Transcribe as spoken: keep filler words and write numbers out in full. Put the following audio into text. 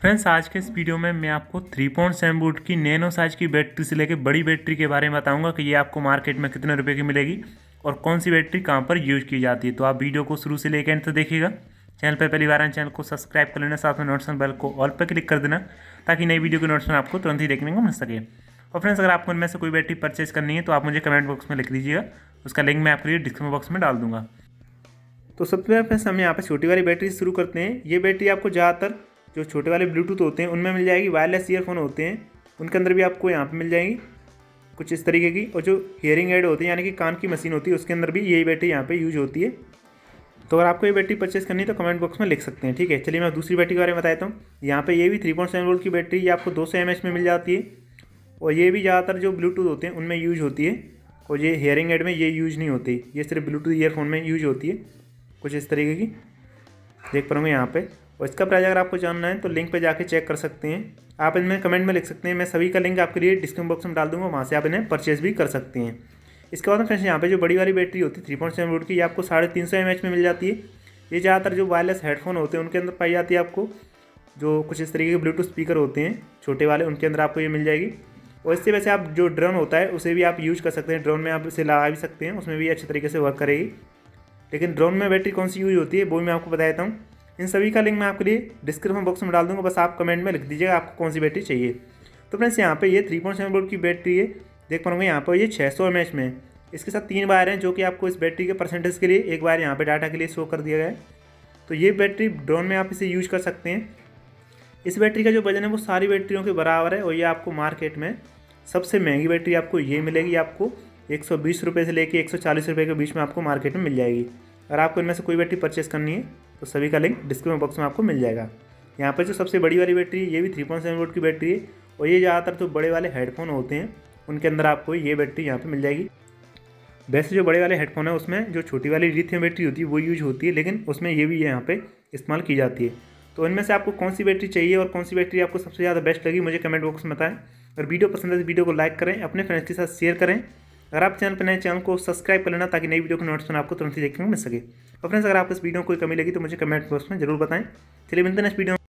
Friends, आज के इस वीडियो में मैं आपको थ्री पॉइंट सेवन वोल्ट की नैनो साइज की बैटरी से लेकर बड़ी बैटरी के बारे में बताऊंगा कि ये आपको मार्केट में कितने रुपए की मिलेगी और कौन सी बैटरी कहां पर यूज की जाती है। तो आप वीडियो को शुरू से लेकर एंड तक देखिएगा। चैनल पर पहली बार आए चैनल को सब्सक्राइब कर लेना, साथ में नोटिफिकेशन बेल को ऑल पर क्लिक कर देना ताकि नई वीडियो की नोटिफिकेशन आपको तुरंत ही देखने को मिल सके। और फ्रेंड्स, अगर आपको इनमें से कोई बैटरी परचेज करनी है तो आप मुझे कमेंट बॉक्स में लिख दीजिएगा, उसका लिंक मैं आपके लिए डिस्क्रिप्शन बॉक्स में डाल दूँगा। तो सबसे पहले फ्रेंड्स, हम यहाँ पर छोटी वाली बैटरी से शुरू करते हैं। ये बैटरी आपको ज़्यादातर जो छोटे वाले ब्लूटूथ होते हैं उनमें मिल जाएगी, वायरलेस ईयरफोन होते हैं उनके अंदर भी आपको यहाँ पे मिल जाएगी कुछ इस तरीके की। और जो हियरिंग एड होती है यानी कि कान की मशीन होती है उसके अंदर भी यही बैटरी यहाँ पे यूज होती है। तो अगर आपको ये बैटरी परचेस करनी है तो कमेंट बॉक्स में लिख सकते हैं, ठीक है। चलिए मैं दूसरी बैटरी के बारे में बताता हूँ। यहाँ पर ये भी थ्री पॉइंट सेवन वोल्ट की बैटरी ये आपको दो सौ एम एच में मिल जाती है और ये भी ज़्यादातर जो ब्लूटूथ होते हैं उनमें यूज होती है और ये हियरिंग एड में ये यूज नहीं होती, ये सिर्फ ब्लूटूथ ईयरफोन में यूज होती है कुछ इस तरीके की, देख पाऊँगा यहाँ पर। और इसका प्राइस अगर आपको जानना है तो लिंक पे जाके चेक कर सकते हैं, आप इनमें कमेंट में लिख सकते हैं। मैं सभी का लिंक आपके लिए डिस्क्रिप्शन बॉक्स में डाल दूंगा, वहाँ से आप इन्हें परचेज भी कर सकते हैं। इसके बाद फ्रेंड्स, यहाँ पे जो बड़ी वाली बैटरी होती है थ्री पॉइंट सेवन वोल्ट की, ये आपको साढ़े तीन सौ एम एच में मिल जाती है। ये ज़्यादातर जो वायरलेस हेडफोन होते हैं उनके अंदर पाई जाती है आपको, जो कुछ इस तरीके के ब्लूटूथ स्पीकर होते हैं छोटे वाले उनके अंदर आपको ये मिल जाएगी। और इससे वैसे आप जो ड्रोन होता है उसे भी आप यूज़ कर सकते हैं, ड्रोन में आप इसे लगा भी सकते हैं, उसमें भी अच्छे तरीके से वर्क करेगी। लेकिन ड्रोन में बैटरी कौन सी यूज होती है वो मैं आपको बता देता हूँ। इन सभी का लिंक मैं आपके लिए डिस्क्रिप्शन बॉक्स में डाल दूंगा, बस आप कमेंट में लिख दीजिएगा आपको कौन सी बैटरी चाहिए। तो फ्रेंड्स, यहाँ पे ये थ्री पॉइंट सेवन वोल्ट की बैटरी है, देख पाऊंगे यहाँ पर ये छः सौ एम एच में। इसके साथ तीन वायर हैं जो कि आपको इस बैटरी के परसेंटेज के लिए, एक वायर यहाँ पे डाटा के लिए शो कर दिया गया है। तो ये बैटरी ड्रोन में आप इसे यूज कर सकते हैं। इस बैटरी का जो वजन है वो सारी बैटरियों के बराबर है और ये आपको मार्केट में सबसे महंगी बैटरी आपको ये मिलेगी, आपको एक सौ बीस रुपये से लेकर एक सौ चालीस रुपये के बीच में आपको मार्केट में मिल जाएगी। अगर आपको इनमें से कोई बैटरी परचेस करनी है तो सभी का लिंक डिस्क्रिप्शन बॉक्स में आपको मिल जाएगा। यहाँ पर जो सबसे बड़ी वाली बैटरी है ये भी थ्री पॉइंट सेवन वोल्ट की बैटरी है और ये ज़्यादातर जो बड़े वाले हेडफोन होते हैं उनके अंदर आपको ये बैटरी यहाँ पे मिल जाएगी। वैसे जो बड़े वाले हेडफोन है उसमें जो छोटी वाली लिथियम बैटरी होती है वो यूज होती है, लेकिन उसमें ये भी यहाँ पर इस्तेमाल की जाती है। तो इनमें से आपको कौन सी बैटरी चाहिए और कौन सी बैटरी आपको सबसे ज़्यादा बेस्ट लगी मुझे कमेंट बॉक्स में बताएं। और वीडियो पसंद है तो वीडियो को लाइक करें, अपने फ्रेंड्स के साथ शेयर करें। अगर आप चैनल पर नए चैनल को सब्सक्राइब कर लेना ताकि नई वीडियो को नोटिफिकेशन आपको तुरंत ही देखने को मिल सके। और फ्रेंड्स, अगर आपको इस वीडियो में कोई कमी लगी तो मुझे कमेंट बॉक्स में जरूर बताएं। चलिए मिलते हैं नेक्स्ट वीडियो में।